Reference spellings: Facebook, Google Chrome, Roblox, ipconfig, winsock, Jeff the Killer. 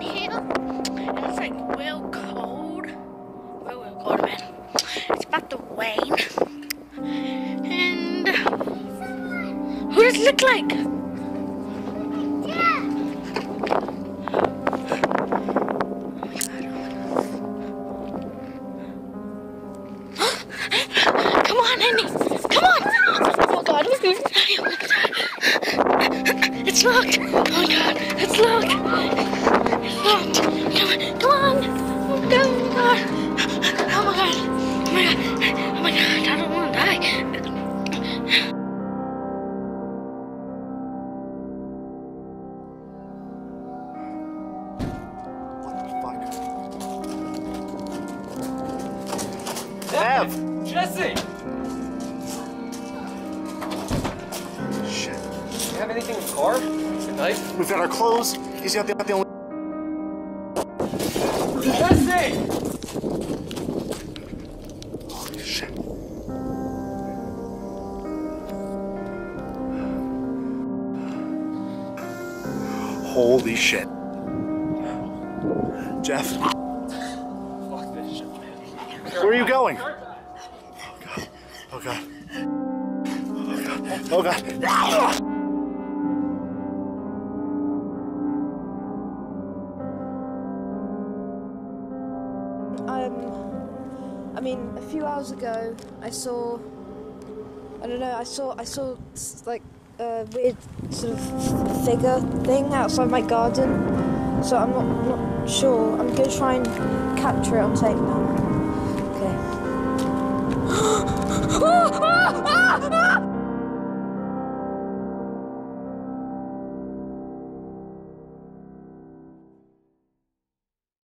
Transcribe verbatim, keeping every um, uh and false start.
in here, and it's like real cold, real, real cold, man. It's about to rain, and who does it look like? Yeah. Come on, Andy, come on! Oh God, it's locked! Oh my God, it's locked! It's locked! Come on! Come on! Oh God! Oh my God! Oh my God! Oh my God! I don't want to die! What the fuck? Ev! Jesse! Do you have anything in the car? A knife? We've got our clothes. He's got the, the only. Jesse! Holy shit. Holy shit. Jeff. Fuck this shit, man. Where are you going? Oh God. Oh God. Oh God. Oh God. Oh God. Um, I mean, a few hours ago, I saw, I don't know, I saw, I saw, like, a weird sort of figure thing outside my garden, so I'm not, not sure. I'm going to try and capture it on tape now. Okay.